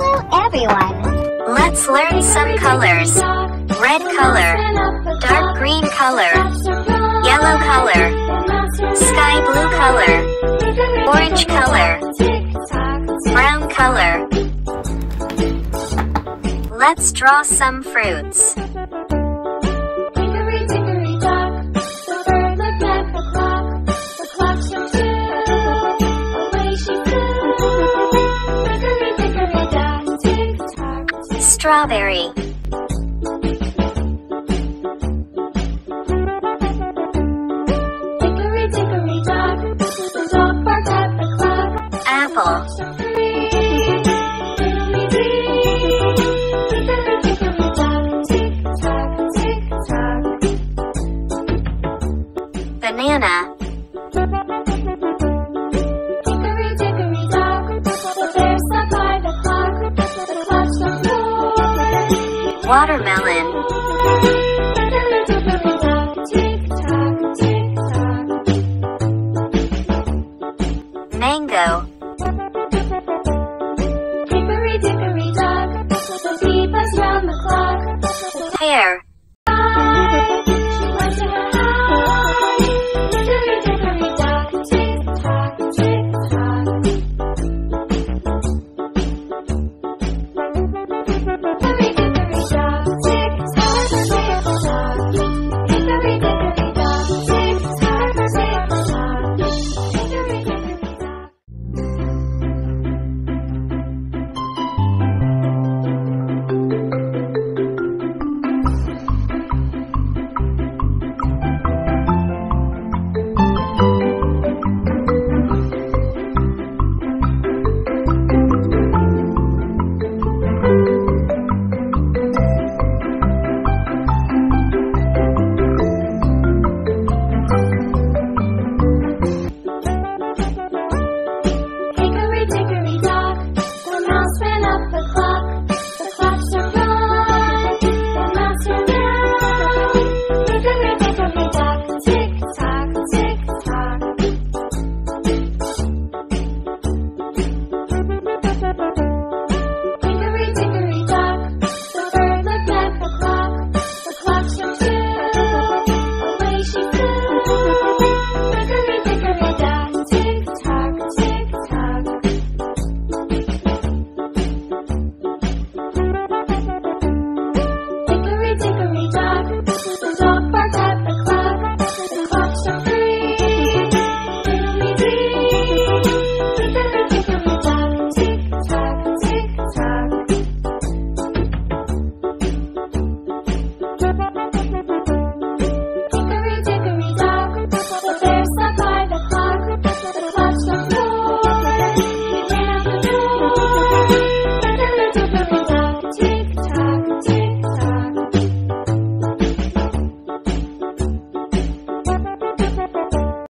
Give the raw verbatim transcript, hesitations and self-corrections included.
Hello everyone! Let's learn some colors. Red color, dark green color, yellow color, sky blue color, orange color, brown color. Let's draw some fruits. Strawberry, Dickory, dickory, dock. The dog barked at the clock. Apple, Dickory, dickory, dock. Tick tock, tick tock. Banana, Dickory, dickory, dock. The bear stopped by the clock. The clock struck four. Watermelon.